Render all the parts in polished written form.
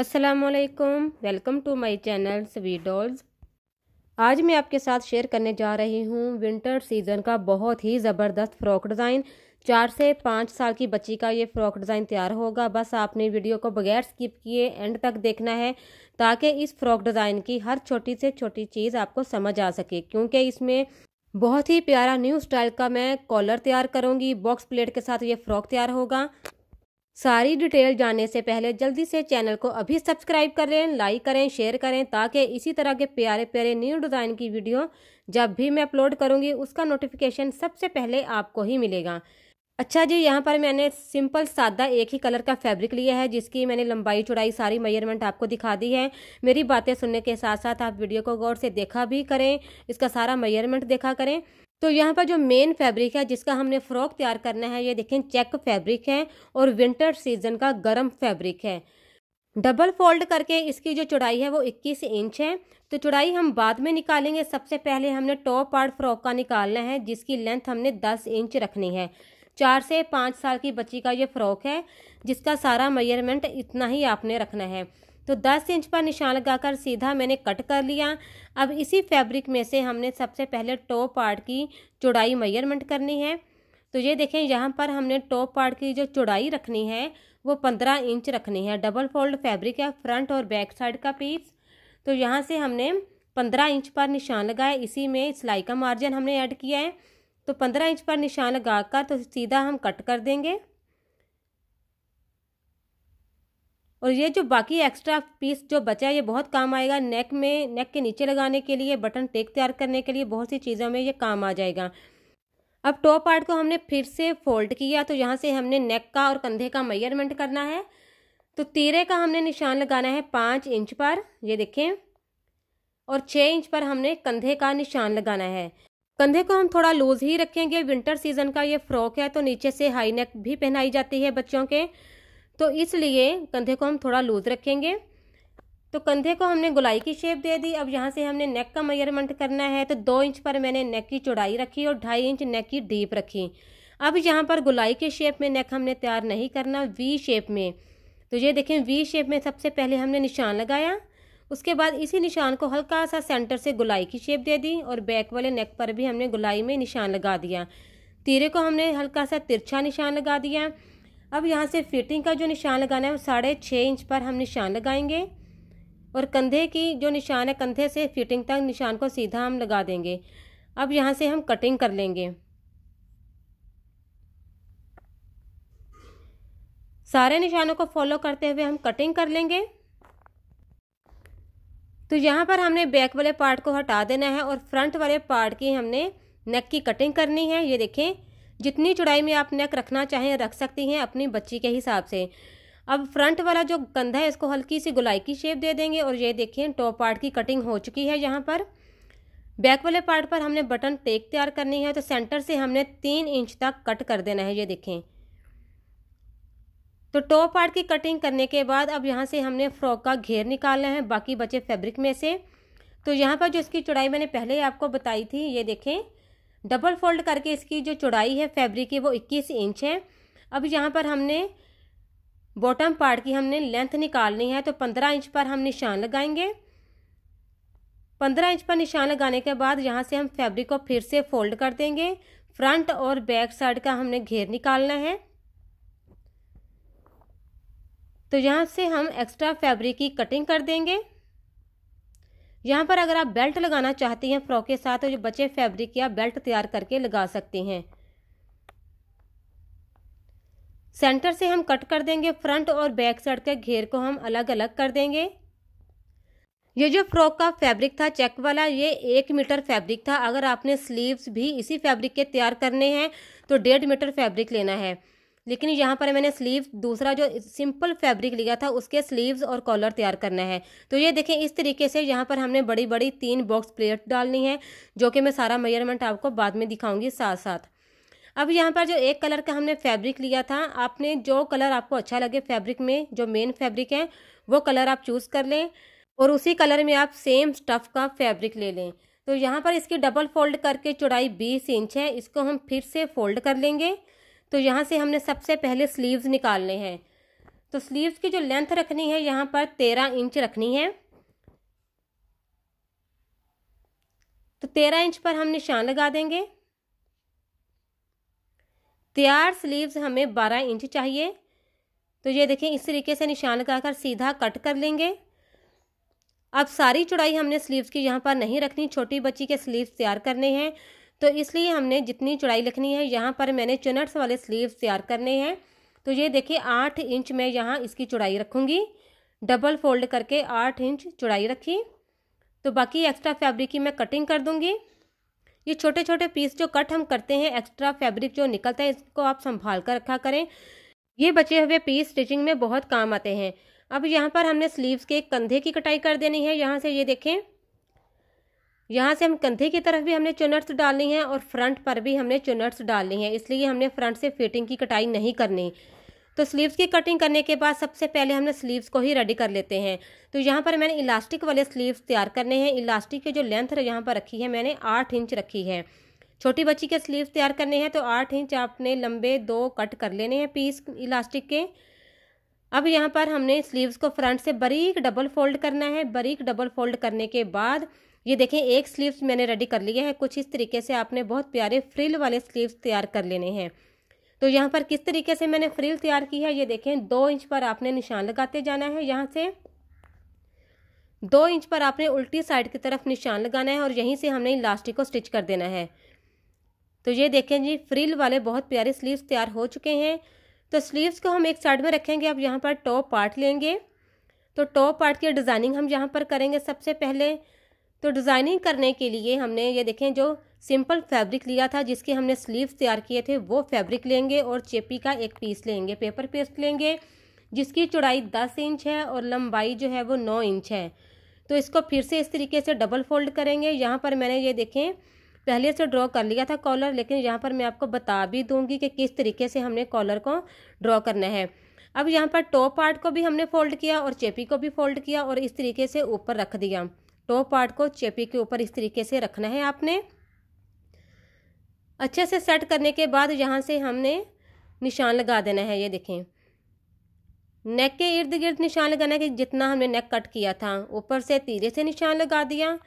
अस्सलाम ओ अलैकुम, welcome to my channel sweet dolls. आज मैं आपके साथ शेयर करने जा रही हूँ विंटर सीज़न का बहुत ही ज़बरदस्त फ्रॉक डिज़ाइन। 4 से 5 साल की बच्ची का ये फ्रॉक डिज़ाइन तैयार होगा। बस आपने वीडियो को बगैर स्किप किए एंड तक देखना है ताकि इस फ्रॉक डिज़ाइन की हर छोटी से छोटी चीज़ आपको समझ आ सके, क्योंकि इसमें बहुत ही प्यारा न्यू स्टाइल का मैं कॉलर तैयार करूँगी। बॉक्स प्लेट के साथ ये फ्रॉक तैयार होगा। सारी डिटेल जानने से पहले जल्दी से चैनल को अभी सब्सक्राइब कर लें, लाइक करें, शेयर करें ताकि इसी तरह के प्यारे प्यारे न्यू डिज़ाइन की वीडियो जब भी मैं अपलोड करूंगी उसका नोटिफिकेशन सबसे पहले आपको ही मिलेगा। अच्छा जी, यहाँ पर मैंने सिंपल सादा एक ही कलर का फैब्रिक लिया है जिसकी मैंने लंबाई चौड़ाई सारी मेजरमेंट आपको दिखा दी है। मेरी बातें सुनने के साथ साथ आप वीडियो को गौर से देखा भी करें, इसका सारा मेजरमेंट देखा करें। तो यहाँ पर जो मेन फैब्रिक है जिसका हमने फ्रॉक तैयार करना है, ये देखें चेक फैब्रिक है और विंटर सीजन का गर्म फैब्रिक है। डबल फोल्ड करके इसकी जो चौड़ाई है वो 21 इंच है। तो चौड़ाई हम बाद में निकालेंगे, सबसे पहले हमने टॉप पार्ट फ्रॉक का निकालना है जिसकी लेंथ हमने 10 इंच रखनी है। 4 से 5 साल की बच्ची का ये फ्रॉक है जिसका सारा मेजरमेंट इतना ही आपने रखना है। तो 10 इंच पर निशान लगाकर सीधा मैंने कट कर लिया। अब इसी फैब्रिक में से हमने सबसे पहले टॉप पार्ट की चौड़ाई मेजरमेंट करनी है। तो ये देखें यहाँ पर हमने टॉप पार्ट की जो चौड़ाई रखनी है वो 15 इंच रखनी है। डबल फोल्ड फैब्रिक है, फ्रंट और बैक साइड का पीस। तो यहाँ से हमने 15 इंच पर निशान लगाया। इसी में सिलाई का मार्जिन हमने ऐड किया है। तो 15 इंच पर निशान लगाकर तो सीधा हम कट कर देंगे। और ये जो बाकी एक्स्ट्रा पीस जो बचा है ये बहुत काम आएगा नेक में, नेक के नीचे लगाने के लिए, बटन टेक तैयार करने के लिए, बहुत सी चीज़ों में ये काम आ जाएगा। अब टॉप पार्ट को हमने फिर से फोल्ड किया। तो यहाँ से हमने नेक का और कंधे का मेजरमेंट करना है। तो तीरे का हमने निशान लगाना है 5 इंच पर, ये देखें, और 6 इंच पर हमने कंधे का निशान लगाना है। कंधे को हम थोड़ा लूज ही रखेंगे, विंटर सीजन का ये फ्रॉक है तो नीचे से हाई नेक भी पहनाई जाती है बच्चों के, तो इसलिए कंधे को हम थोड़ा लूज रखेंगे। तो कंधे को हमने गोलाई की शेप दे दी। अब यहाँ से हमने नेक का मेजरमेंट करना है। तो 2 इंच पर मैंने नेक की चौड़ाई रखी और 2.5 इंच नेक की डीप रखी। अब यहाँ पर गोलाई के शेप में नेक हमने तैयार नहीं करना, वी शेप में। तो ये देखें वी शेप में सबसे पहले हमने निशान लगाया, उसके बाद इसी निशान को हल्का सा सेंटर से गोलाई की शेप दे दी और बैक वाले नेक पर भी हमने गोलाई में निशान लगा दिया। तीरे को हमने हल्का सा तिरछा निशान लगा दिया। अब यहाँ से फिटिंग का जो निशान लगाना है वो 6.5 इंच पर हम निशान लगाएंगे और कंधे की जो निशान है कंधे से फिटिंग तक निशान को सीधा हम लगा देंगे। अब यहाँ से हम कटिंग कर लेंगे। सारे निशानों को फॉलो करते हुए हम कटिंग कर लेंगे। तो यहाँ पर हमने बैक वाले पार्ट को हटा देना है और फ्रंट वाले पार्ट की हमने नेक की कटिंग करनी है। ये देखें जितनी चौड़ाई में आप नेक रखना चाहें रख सकती हैं अपनी बच्ची के हिसाब से। अब फ्रंट वाला जो कंधा है इसको हल्की सी गोलाई की शेप दे देंगे और ये देखें टॉप पार्ट की कटिंग हो चुकी है। यहाँ पर बैक वाले पार्ट पर हमने बटन टेक तैयार करनी है। तो सेंटर से हमने 3 इंच तक कट कर देना है। ये देखें तो टॉप पार्ट की कटिंग करने के बाद अब यहाँ से हमने फ्रॉक का घेर निकालना है बाकी बचे फैब्रिक में से। तो यहाँ पर जो इसकी चौड़ाई मैंने पहले आपको बताई थी, ये देखें डबल फोल्ड करके इसकी जो चौड़ाई है फैब्रिक की वो 21 इंच है। अब यहाँ पर हमने बॉटम पार्ट की हमने लेंथ निकालनी है। तो 15 इंच पर हम निशान लगाएंगे। 15 इंच पर निशान लगाने के बाद यहाँ से हम फैब्रिक को फिर से फोल्ड कर देंगे। फ्रंट और बैक साइड का हमने घेर निकालना है। तो यहाँ से हम एक्स्ट्रा फैब्रिक की कटिंग कर देंगे। यहाँ पर अगर आप बेल्ट लगाना चाहती हैं फ्रॉक के साथ तो जो बचे फैब्रिक की आप बेल्ट तैयार करके लगा सकती हैं। सेंटर से हम कट कर देंगे। फ्रंट और बैक साइड के घेर को हम अलग अलग कर देंगे। ये जो फ्रॉक का फैब्रिक था चेक वाला ये 1 मीटर फैब्रिक था। अगर आपने स्लीव्स भी इसी फैब्रिक के तैयार करने हैं तो 1.5 मीटर फैब्रिक लेना है, लेकिन यहाँ पर मैंने स्लीव्स दूसरा जो सिंपल फैब्रिक लिया था उसके स्लीव्स और कॉलर तैयार करना है। तो ये देखें इस तरीके से यहाँ पर हमने बड़ी बड़ी 3 बॉक्स प्लेट डालनी है, जो कि मैं सारा मेजरमेंट आपको बाद में दिखाऊंगी साथ साथ। अब यहाँ पर जो 1 कलर का हमने फैब्रिक लिया था, आपने जो कलर आपको अच्छा लगे फैब्रिक में जो मेन फैब्रिक है वो कलर आप चूज़ कर लें और उसी कलर में आप सेम स्टफ़ का फैब्रिक ले लें। तो यहाँ पर इसकी डबल फोल्ड करके चौड़ाई 20 इंच है, इसको हम फिर से फोल्ड कर लेंगे। तो यहाँ से हमने सबसे पहले स्लीव्स निकालने हैं। तो स्लीव्स की जो लेंथ रखनी है यहाँ पर 13 इंच रखनी है। तो 13 इंच पर हम निशान लगा देंगे। तैयार स्लीव्स हमें 12 इंच चाहिए। तो ये देखें, इस तरीके से निशान लगाकर सीधा कट कर लेंगे। अब सारी चौड़ाई हमने स्लीव्स की यहाँ पर नहीं रखनी, छोटी बच्ची के स्लीव्स तैयार करने हैं, तो इसलिए हमने जितनी चौड़ाई रखनी है यहाँ पर मैंने चुनट्स वाले स्लीव्स तैयार करने हैं। तो ये देखिए 8 इंच मैं यहाँ इसकी चौड़ाई रखूँगी, डबल फोल्ड करके 8 इंच चौड़ाई रखी। तो बाकी एक्स्ट्रा फैब्रिक की मैं कटिंग कर दूँगी। ये छोटे छोटे पीस जो कट हम करते हैं, एक्स्ट्रा फैब्रिक जो निकलता है, इसको आप संभाल कर रखा करें। ये बचे हुए पीस स्टिचिंग में बहुत काम आते हैं। अब यहाँ पर हमने स्लीव्स के कंधे की कटाई कर देनी है। यहाँ से ये देखें, यहाँ से हम कंधे की तरफ भी हमने चुनट्स डालनी है और फ्रंट पर भी हमने चुनट्स डालनी है, इसलिए हमने फ्रंट से फिटिंग की कटाई नहीं करनी। तो स्लीव्स की कटिंग करने के बाद सबसे पहले हमने स्लीव्स को ही रेडी कर लेते हैं। तो यहाँ पर मैंने इलास्टिक वाले स्लीव्स तैयार करने हैं। इलास्टिक की जो लेंथ यहाँ पर रखी है मैंने 8 इंच रखी है। छोटी बच्ची के स्लीव्स तैयार करने हैं तो 8 इंच आपने लंबे 2 कट कर लेने हैं पीस इलास्टिक के। अब यहाँ पर हमने स्लीव्स को फ्रंट से बारीक डबल फोल्ड करना है। बारीक डबल फोल्ड करने के बाद ये देखें, एक स्लीव्स मैंने रेडी कर लिया है। कुछ इस तरीके से आपने बहुत प्यारे फ्रिल वाले स्लीव्स तैयार कर लेने हैं। तो यहाँ पर किस तरीके से मैंने फ्रिल तैयार की है, ये देखें 2 इंच पर आपने निशान लगाते जाना है। यहाँ से 2 इंच पर आपने उल्टी साइड की तरफ निशान लगाना है और यहीं से हमने इलास्टिक को स्टिच कर देना है। तो ये देखें जी, फ्रिल वाले बहुत प्यारे स्लीव्स तैयार हो चुके हैं। तो स्लीव्स को हम एक साइड में रखेंगे। अब यहाँ पर टॉप पार्ट लेंगे। तो टॉप पार्ट की डिज़ाइनिंग हम यहाँ पर करेंगे सबसे पहले। तो डिज़ाइनिंग करने के लिए हमने ये देखें जो सिंपल फैब्रिक लिया था जिसके हमने स्लीव्स तैयार किए थे, वो फैब्रिक लेंगे और चेपी का एक पीस लेंगे, पेपर पेस्ट लेंगे, जिसकी चौड़ाई 10 इंच है और लंबाई जो है वो 9 इंच है। तो इसको फिर से इस तरीके से डबल फोल्ड करेंगे। यहाँ पर मैंने ये देखें पहले से ड्रॉ कर लिया था कॉलर, लेकिन यहाँ पर मैं आपको बता भी दूंगी कि किस तरीके से हमने कॉलर को ड्रॉ करना है। अब यहाँ पर टॉप पार्ट को भी हमने फोल्ड किया और चेपी को भी फोल्ड किया और इस तरीके से ऊपर रख दिया। टॉप पार्ट को चेपी के ऊपर इस तरीके से रखना है आपने। अच्छे से सेट करने के बाद यहाँ से हमने निशान लगा देना है। ये देखें, नेक के इर्द गिर्द निशान लगाना है कि जितना हमने नेक कट किया था। ऊपर से तीरे से निशान लगा दिया।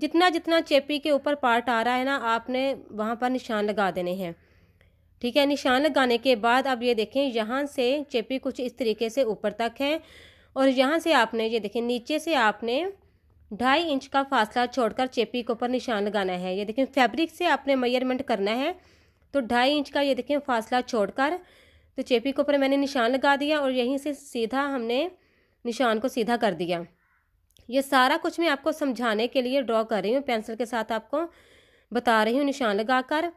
जितना जितना चेपी के ऊपर पार्ट आ रहा है ना, आपने वहाँ पर निशान लगा देने हैं। ठीक है, निशान लगाने के बाद अब ये देखें यहाँ से चेपी कुछ इस तरीके से ऊपर तक है और यहाँ से आपने ये देखें नीचे से आपने 2.5 इंच का फासला छोड़कर चेपी के ऊपर निशान लगाना है। ये देखें फैब्रिक से आपने मेजरमेंट करना है। तो 2.5 इंच का ये देखें फासला छोड़कर तो चेपी के ऊपर मैंने निशान लगा दिया और यहीं से सीधा हमने निशान को सीधा कर दिया। ये सारा कुछ मैं आपको समझाने के लिए ड्रॉ कर रही हूँ, पेंसिल के साथ आपको बता रही हूँ निशान लगाकर।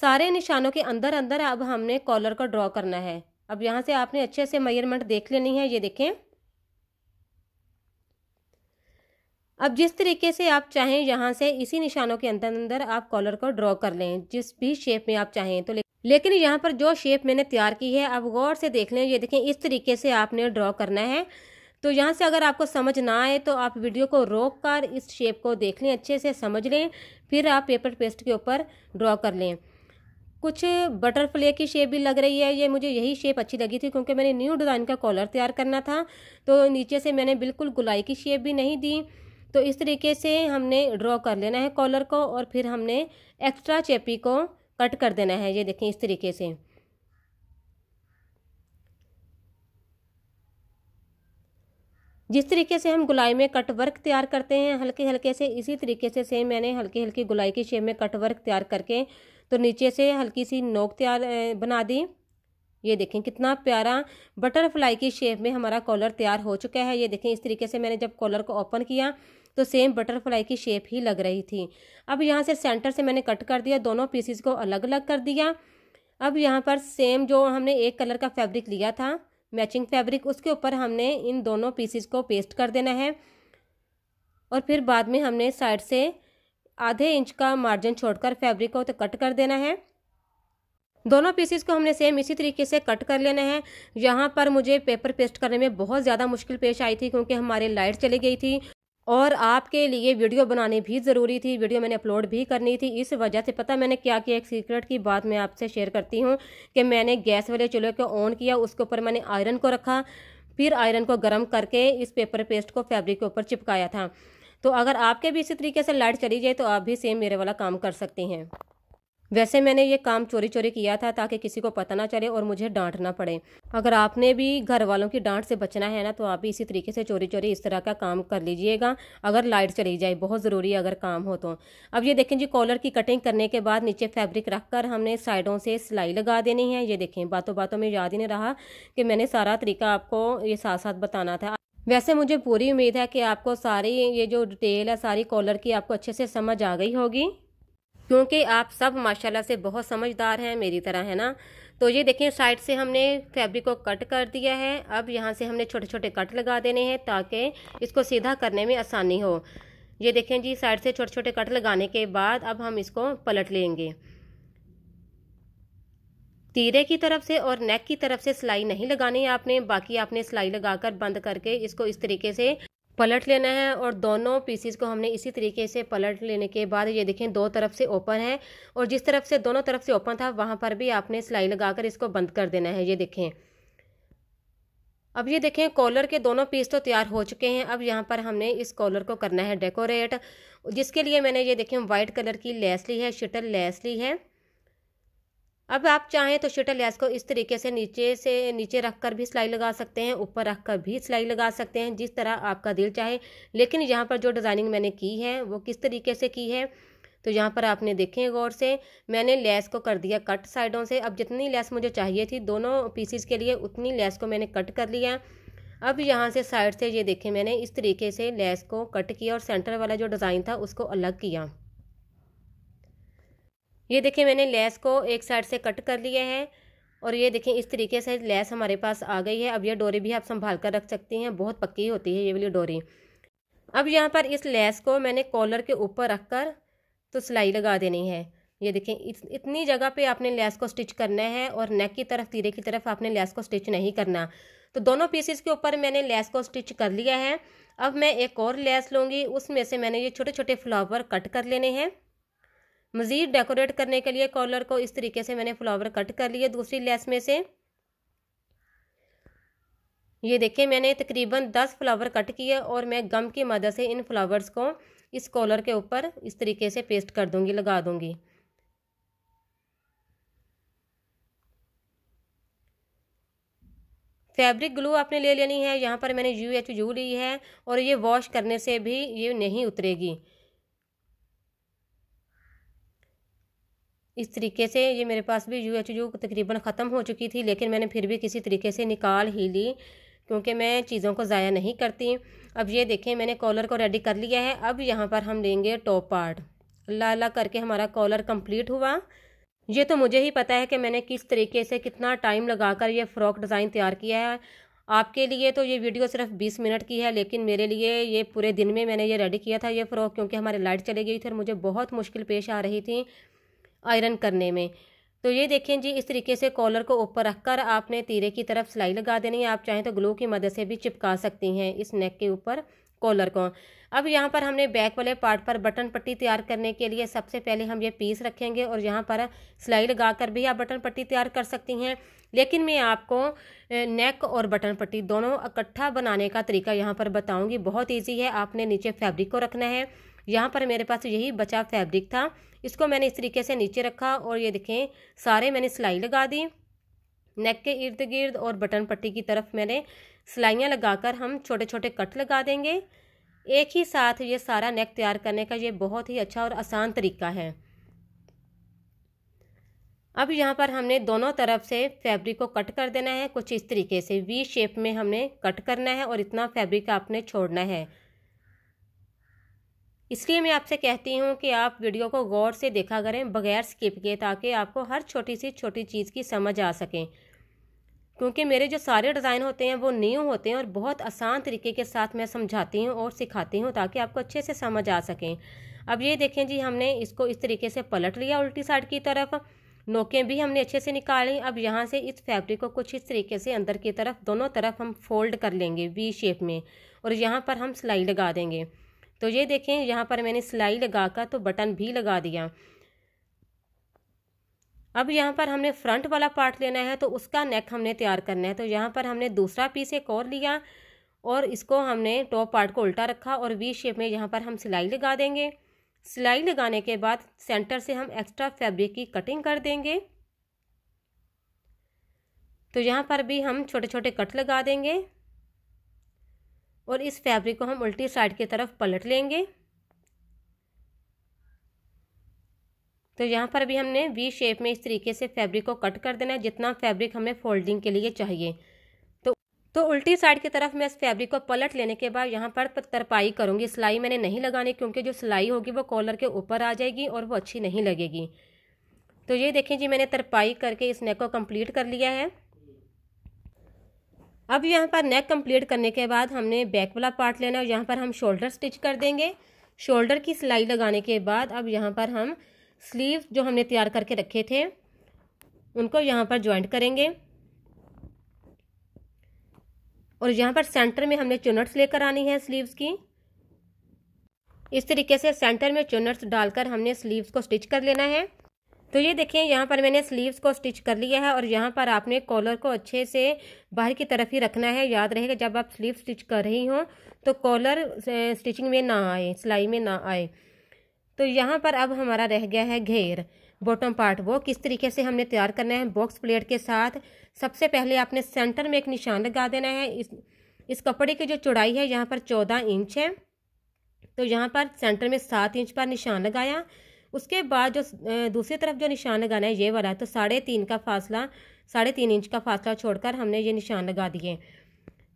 सारे निशानों के अंदर अंदर अब हमने कॉलर को ड्रॉ करना है। अब यहाँ से आपने अच्छे से मेजरमेंट देख लेनी है। ये देखें, अब जिस तरीके से आप चाहें यहाँ से इसी निशानों के अंदर अंदर आप कॉलर को ड्रॉ कर लें, जिस भी शेप में आप चाहें। तो लेकिन यहाँ पर जो शेप मैंने तैयार की है आप गौर से देख लें। ये देखें, इस तरीके से आपने ड्रॉ करना है। तो यहाँ से अगर आपको समझ ना आए तो आप वीडियो को रोक कर इस शेप को देख लें, अच्छे से समझ लें, फिर आप पेपर पेस्ट के ऊपर ड्रॉ कर लें। कुछ बटरफ्लाई की शेप भी लग रही है। ये मुझे यही शेप अच्छी लगी थी क्योंकि मैंने न्यू डिज़ाइन का कॉलर तैयार करना था। तो नीचे से मैंने बिल्कुल गुलाई की शेप भी नहीं दी। तो इस तरीके से हमने ड्रॉ कर लेना है कॉलर को और फिर हमने एक्स्ट्रा चेपी को कट कर देना है। ये देखें इस तरीके से। जिस तरीके से हम गुलाई में कट वर्क तैयार करते हैं हल्के हल्के से, इसी तरीके से सेम मैंने हल्की हल्की गुलाई की शेप में कट वर्क तैयार करके तो नीचे से हल्की सी नोक तैयार बना दी। ये देखें कितना प्यारा बटरफ्लाई की शेप में हमारा कॉलर तैयार हो चुका है। ये देखें इस तरीके से मैंने जब कॉलर को ओपन किया तो सेम बटरफ्लाई की शेप ही लग रही थी। अब यहाँ से सेंटर से मैंने कट कर दिया, दोनों पीसीस को अलग अलग कर दिया। अब यहाँ पर सेम जो हमने एक कलर का फैब्रिक लिया था, मैचिंग फैब्रिक, उसके ऊपर हमने इन दोनों पीसेस को पेस्ट कर देना है और फिर बाद में हमने साइड से 0.5 इंच का मार्जिन छोड़कर फैब्रिक को तो कट कर देना है। दोनों पीसेस को हमने सेम इसी तरीके से कट कर लेना है। यहाँ पर मुझे पेपर पेस्ट करने में बहुत ज़्यादा मुश्किल पेश आई थी क्योंकि हमारे लाइट चली गई थी और आपके लिए वीडियो बनानी भी ज़रूरी थी, वीडियो मैंने अपलोड भी करनी थी। इस वजह से पता मैंने क्या किया, एक सीक्रेट की बात मैं आपसे शेयर करती हूँ कि मैंने गैस वाले चूल्हे को ऑन किया, उसके ऊपर मैंने आयरन को रखा, फिर आयरन को गर्म करके इस पेपर पेस्ट को फैब्रिक के ऊपर चिपकाया था। तो अगर आपके भी इसी तरीके से लाइट चली जाए तो आप भी सेम मेरे वाला काम कर सकते हैं। वैसे मैंने ये काम चोरी चोरी किया था ताकि किसी को पता ना चले और मुझे डांट ना पड़े। अगर आपने भी घर वालों की डांट से बचना है ना तो आप भी इसी तरीके से चोरी चोरी इस तरह का काम कर लीजिएगा अगर लाइट चली जाए, बहुत ज़रूरी है अगर काम हो तो। अब ये देखें जी, कॉलर की कटिंग करने के बाद नीचे फैब्रिक रखकर हमने साइडों से सिलाई लगा देनी है। ये देखें, बातों बातों में याद ही नहीं रहा कि मैंने सारा तरीका आपको ये साथ साथ बताना था। वैसे मुझे पूरी उम्मीद है कि आपको सारी ये जो डिटेल है सारी कॉलर की आपको अच्छे से समझ आ गई होगी, क्योंकि आप सब माशाल्लाह से बहुत समझदार हैं मेरी तरह, है ना। तो ये देखिए, साइड से हमने फैब्रिक को कट कर दिया है। अब यहाँ से हमने छोटे छोटे कट लगा देने हैं ताकि इसको सीधा करने में आसानी हो। ये देखें जी, साइड से छोटे छोटे कट लगाने के बाद अब हम इसको पलट लेंगे। तीरे की तरफ से और नेक की तरफ से सिलाई नहीं लगानी है आपने, बाकी आपने सिलाई लगाकर बंद करके इसको इस तरीके से पलट लेना है। और दोनों पीसीस को हमने इसी तरीके से पलट लेने के बाद ये देखें दो तरफ से ओपन है, और जिस तरफ से दोनों तरफ से ओपन था वहाँ पर भी आपने सिलाई लगाकर इसको बंद कर देना है। ये देखें, अब ये देखें कॉलर के दोनों पीस तो तैयार हो चुके हैं। अब यहाँ पर हमने इस कॉलर को करना है डेकोरेट, जिसके लिए मैंने ये देखें वाइट कलर की लेस ली है, शटल लेस ली है। अब आप चाहें तो शटल लेस को इस तरीके से नीचे रखकर भी सिलाई लगा सकते हैं, ऊपर रखकर भी सिलाई लगा सकते हैं, जिस तरह आपका दिल चाहे। लेकिन यहाँ पर जो डिज़ाइनिंग मैंने की है वो किस तरीके से की है, तो यहाँ पर आपने देखें गौर से, मैंने लेस को कर दिया कट साइडों से। अब जितनी लेस मुझे चाहिए थी दोनों पीसीस के लिए उतनी लेस को मैंने कट कर लिया। अब यहाँ से साइड से ये देखें मैंने इस तरीके से लेस को कट किया और सेंटर वाला जो डिज़ाइन था उसको अलग किया। ये देखें मैंने लेस को एक साइड से कट कर लिया है, और ये देखें इस तरीके से लेस हमारे पास आ गई है। अब ये डोरी भी आप संभाल कर रख सकती हैं, बहुत पक्की होती है ये वाली डोरी। अब यहाँ पर इस लेस को मैंने कॉलर के ऊपर रख कर तो सिलाई लगा देनी है। ये देखें इतनी जगह पे आपने लेस को स्टिच करना है, और नेक की तरफ तीरे की तरफ आपने लेस को स्टिच नहीं करना। तो दोनों पीसेस के ऊपर मैंने लेस को स्टिच कर लिया है। अब मैं एक और लेस लूँगी, उसमें से मैंने ये छोटे छोटे फ्लावर कट कर लेने हैं। मज़ीद डेकोरेट करने के लिए कॉलर को इस तरीके से मैंने फ्लावर कट कर लिए दूसरी लेस में से। ये देखिए मैंने तकरीबन 10 फ्लावर कट किए, और मैं गम की मदद से इन फ्लावर्स को इस कॉलर के ऊपर इस तरीके से पेस्ट कर दूंगी, लगा दूंगी। फैब्रिक ग्लू आपने ले लेनी है, यहाँ पर मैंने UHU ली है, और ये वॉश करने से भी ये नहीं उतरेगी। इस तरीके से ये मेरे पास भी UHU तकरीबन ख़त्म हो चुकी थी, लेकिन मैंने फिर भी किसी तरीके से निकाल ही ली, क्योंकि मैं चीज़ों को ज़ाया नहीं करती। अब ये देखें मैंने कॉलर को रेडी कर लिया है। अब यहाँ पर हम लेंगे टॉप पार्ट। अल्लाह अल्लाह करके हमारा कॉलर कंप्लीट हुआ। ये तो मुझे ही पता है कि मैंने किस तरीके से कितना टाइम लगाकर ये फ़्रॉक डिज़ाइन तैयार किया है। आपके लिए तो ये वीडियो सिर्फ 20 मिनट की है, लेकिन मेरे लिए ये पूरे दिन में मैंने ये रेडी किया था ये फ़्रॉक, क्योंकि हमारी लाइट चली गई थी और मुझे बहुत मुश्किल पेश आ रही थी आयरन करने में। तो ये देखें जी, इस तरीके से कॉलर को ऊपर रखकर आपने तीरे की तरफ सिलाई लगा देनी है। आप चाहें तो ग्लू की मदद से भी चिपका सकती हैं इस नेक के ऊपर कॉलर को। अब यहाँ पर हमने बैक वाले पार्ट पर बटन पट्टी तैयार करने के लिए सबसे पहले हम ये पीस रखेंगे, और यहाँ पर सिलाई लगाकर भी आप बटन पट्टी तैयार कर सकती हैं, लेकिन मैं आपको नेक और बटन पट्टी दोनों इकट्ठा बनाने का तरीका यहाँ पर बताऊँगी। बहुत ईजी है, आपने नीचे फैब्रिक को रखना है। यहाँ पर मेरे पास यही बचा फैब्रिक था, इसको मैंने इस तरीके से नीचे रखा, और ये देखें सारे मैंने सिलाई लगा दी नेक के इर्द गिर्द, और बटन पट्टी की तरफ मैंने सिलाइयाँ लगाकर हम छोटे छोटे कट लगा देंगे। एक ही साथ ये सारा नेक तैयार करने का ये बहुत ही अच्छा और आसान तरीका है। अब यहाँ पर हमने दोनों तरफ से फैब्रिक को कट कर देना है, कुछ इस तरीके से वी शेप में हमने कट करना है, और इतना फैब्रिक आपने छोड़ना है। इसलिए मैं आपसे कहती हूँ कि आप वीडियो को गौर से देखा करें बगैर स्किप किए, ताकि आपको हर छोटी सी छोटी चीज़ की समझ आ सके, क्योंकि मेरे जो सारे डिज़ाइन होते हैं वो न्यू होते हैं, और बहुत आसान तरीके के साथ मैं समझाती हूँ और सिखाती हूँ ताकि आपको अच्छे से समझ आ सकें। अब ये देखें जी, हमने इसको इस तरीके से पलट लिया उल्टी साइड की तरफ, नोकें भी हमने अच्छे से निकाली। अब यहाँ से इस फैब्रिक को कुछ इस तरीके से अंदर की तरफ दोनों तरफ हम फोल्ड कर लेंगे वी शेप में, और यहाँ पर हम सिलाई लगा देंगे। तो ये देखें यहाँ पर मैंने सिलाई लगाकर तो बटन भी लगा दिया। अब यहाँ पर हमने फ्रंट वाला पार्ट लेना है तो उसका नेक हमने तैयार करना है। तो यहाँ पर हमने दूसरा पीस एक और लिया और इसको हमने टॉप पार्ट को उल्टा रखा और वी शेप में यहाँ पर हम सिलाई लगा देंगे। सिलाई लगाने के बाद सेंटर से हम एक्स्ट्रा फैब्रिक की कटिंग कर देंगे। तो यहाँ पर भी हम छोटे छोटे कट लगा देंगे और इस फैब्रिक को हम उल्टी साइड की तरफ पलट लेंगे। तो यहाँ पर भी हमने वी शेप में इस तरीके से फैब्रिक को कट कर देना है, जितना फैब्रिक हमें फोल्डिंग के लिए चाहिए। तो उल्टी साइड की तरफ मैं इस फैब्रिक को पलट लेने के बाद यहाँ पर तरपाई करूँगी। सिलाई मैंने नहीं लगानी क्योंकि जो सिलाई होगी वो कॉलर के ऊपर आ जाएगी और वो अच्छी नहीं लगेगी। तो ये देखें जी, मैंने तरपाई करके इस नेक को कंप्लीट कर लिया है। अब यहाँ पर नेक कंप्लीट करने के बाद हमने बैक वाला पार्ट लेना है और यहाँ पर हम शोल्डर स्टिच कर देंगे। शोल्डर की सिलाई लगाने के बाद अब यहाँ पर हम स्लीव जो हमने तैयार करके रखे थे उनको यहाँ पर ज्वाइंट करेंगे और यहाँ पर सेंटर में हमने चुनट्स लेकर आनी है स्लीव्स की। इस तरीके से सेंटर में चुनट्स डालकर हमने स्लीव्स को स्टिच कर लेना है। तो ये देखें, यहाँ पर मैंने स्लीव्स को स्टिच कर लिया है और यहाँ पर आपने कॉलर को अच्छे से बाहर की तरफ ही रखना है। याद रहेगा जब आप स्लीव स्टिच कर रही हो तो कॉलर स्टिचिंग में ना आए, सिलाई में ना आए। तो यहाँ पर अब हमारा रह गया है घेर, बॉटम पार्ट। वो किस तरीके से हमने तैयार करना है बॉक्स प्लेट के साथ। सबसे पहले आपने सेंटर में एक निशान लगा देना है। इस कपड़े की जो चौड़ाई है यहाँ पर 14 इंच है, तो यहाँ पर सेंटर में 7 इंच पर निशान लगाया। उसके बाद जो दूसरी तरफ जो निशान लगाना है ये वाला, तो 3.5 इंच का फासला छोड़कर हमने ये निशान लगा दिए।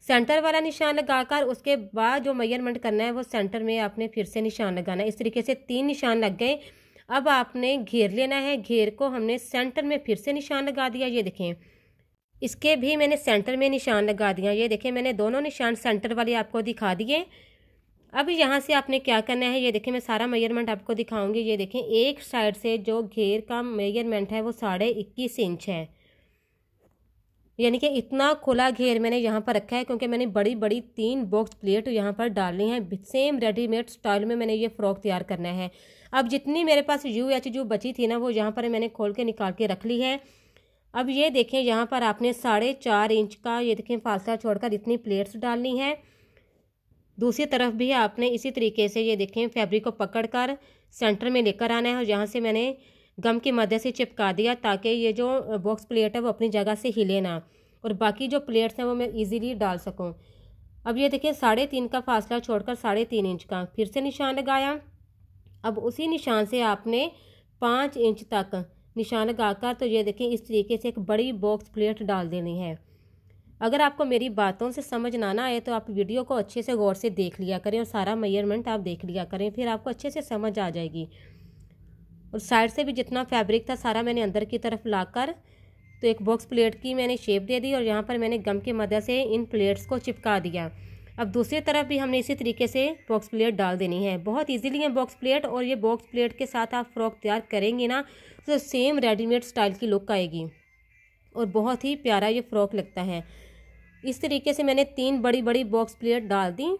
सेंटर वाला निशान लगाकर उसके बाद जो मेजरमेंट करना है वो सेंटर में आपने फिर से निशान लगाना है। इस तरीके से 3 निशान लग गए। अब आपने घेर लेना है। घेर को हमने सेंटर में फिर से निशान लगा दिया। ये देखें, इसके भी मैंने सेंटर में निशान लगा दिया। ये देखें, मैंने दोनों निशान सेंटर वाले आपको दिखा दिए। अब यहाँ से आपने क्या करना है, ये देखें मैं सारा मेजरमेंट आपको दिखाऊंगी। ये देखें, एक साइड से जो घेर का मेजरमेंट है वो 21.5 इंच है, यानी कि इतना खुला घेर मैंने यहाँ पर रखा है क्योंकि मैंने बड़ी बड़ी 3 बॉक्स प्लेट यहाँ पर डालनी है। सेम रेडीमेड स्टाइल में मैंने ये फ्रॉक तैयार करना है। अब जितनी मेरे पास UH बची थी ना वो यहाँ पर मैंने खोल के निकाल के रख ली है। अब ये देखें, यहाँ पर आपने 4.5 इंच का ये देखें फासला छोड़कर इतनी प्लेट्स डालनी है। दूसरी तरफ भी आपने इसी तरीके से ये देखें फैब्रिक को पकड़कर सेंटर में लेकर आना है और यहाँ से मैंने गम की मदद से चिपका दिया ताकि ये जो बॉक्स प्लेट है वो अपनी जगह से हिले ना और बाकी जो प्लेट्स हैं वो मैं इजीली डाल सकूं। अब ये देखिए 3.5 का फासला छोड़कर 3.5 इंच का फिर से निशान लगाया। अब उसी निशान से आपने 5 इंच तक निशान लगाकर तो ये देखिए इस तरीके से एक बड़ी बॉक्स प्लेट डाल देनी है। अगर आपको मेरी बातों से समझ ना आए तो आप वीडियो को अच्छे से गौर से देख लिया करें और सारा मेजरमेंट आप देख लिया करें, फिर आपको अच्छे से समझ आ जाएगी। और साइड से भी जितना फैब्रिक था सारा मैंने अंदर की तरफ लाकर तो एक बॉक्स प्लेट की मैंने शेप दे दी और यहाँ पर मैंने गम की मदद से इन प्लेट्स को चिपका दिया। अब दूसरी तरफ भी हमने इसी तरीके से बॉक्स प्लेट डाल देनी है। बहुत इजीली है बॉक्स प्लेट, और ये बॉक्स प्लेट के साथ आप फ्रॉक तैयार करेंगे ना तो सेम रेडीमेड स्टाइल की लुक आएगी और बहुत ही प्यारा ये फ्रॉक लगता है। इस तरीके से मैंने 3 बड़ी बड़ी बॉक्स प्लेट डाल दी।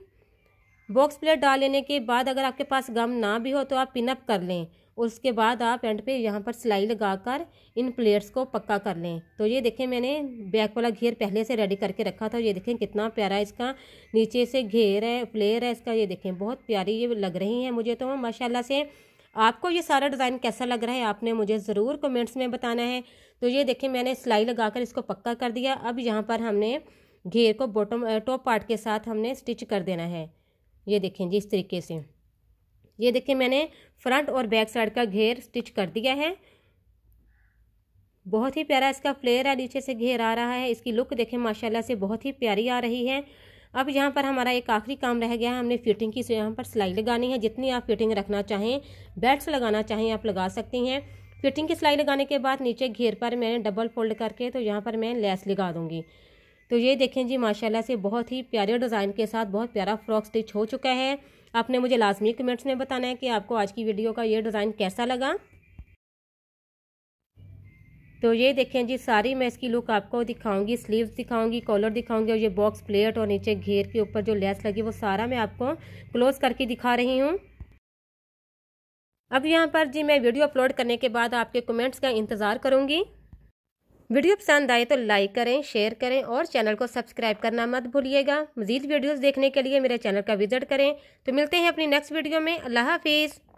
बॉक्स प्लेट डाल लेने के बाद अगर आपके पास गम ना भी हो तो आप पिनअप कर लें, उसके बाद आप एंड पे यहाँ पर सिलाई लगाकर इन प्लेट्स को पक्का कर लें। तो ये देखें, मैंने बैक वाला घेर पहले से रेडी करके रखा था। ये देखें कितना प्यारा इसका नीचे से घेर है, फ्लेयर है इसका। ये देखें बहुत प्यारी ये लग रही है मुझे तो माशाल्लाह से। आपको ये सारा डिज़ाइन कैसा लग रहा है आपने मुझे ज़रूर कमेंट्स में बताना है। तो ये देखें मैंने सिलाई लगाकर इसको पक्का कर दिया। अब यहाँ पर हमने घेर को टॉप पार्ट के साथ हमने स्टिच कर देना है। ये देखें जी इस तरीके से, ये देखें मैंने फ्रंट और बैक साइड का घेर स्टिच कर दिया है। बहुत ही प्यारा इसका फ्लेयर है, नीचे से घेर आ रहा है। इसकी लुक देखें माशाल्लाह से बहुत ही प्यारी आ रही है। अब यहाँ पर हमारा एक आखिरी काम रह गया है, हमने फिटिंग की यहाँ पर सिलाई लगानी है। जितनी आप फिटिंग रखना चाहें, बेल्ट लगाना चाहें आप लगा सकती हैं। फिटिंग की सिलाई लगाने के बाद नीचे घेर पर मैंने डबल फोल्ड करके तो यहाँ पर मैं लेस लगा दूँगी। तो ये देखें जी माशाल्लाह से बहुत ही प्यारे डिज़ाइन के साथ बहुत प्यारा फ्रॉक स्टिच हो चुका है। आपने मुझे लाजमी कमेंट्स में बताना है कि आपको आज की वीडियो का ये डिज़ाइन कैसा लगा। तो ये देखें जी सारी मैं इसकी लुक आपको दिखाऊंगी, स्लीव्स दिखाऊंगी, कॉलर दिखाऊंगी और ये बॉक्स प्लेट और नीचे घेर के ऊपर जो लेस लगी वो सारा मैं आपको क्लोज करके दिखा रही हूँ। अब यहाँ पर जी मैं वीडियो अपलोड करने के बाद आपके कमेंट्स का इंतज़ार करूँगी। वीडियो पसंद आए तो लाइक करें, शेयर करें और चैनल को सब्सक्राइब करना मत भूलिएगा। मज़ीद वीडियोस देखने के लिए मेरे चैनल का विजिट करें। तो मिलते हैं अपनी नेक्स्ट वीडियो में। अल्लाह हाफिज़।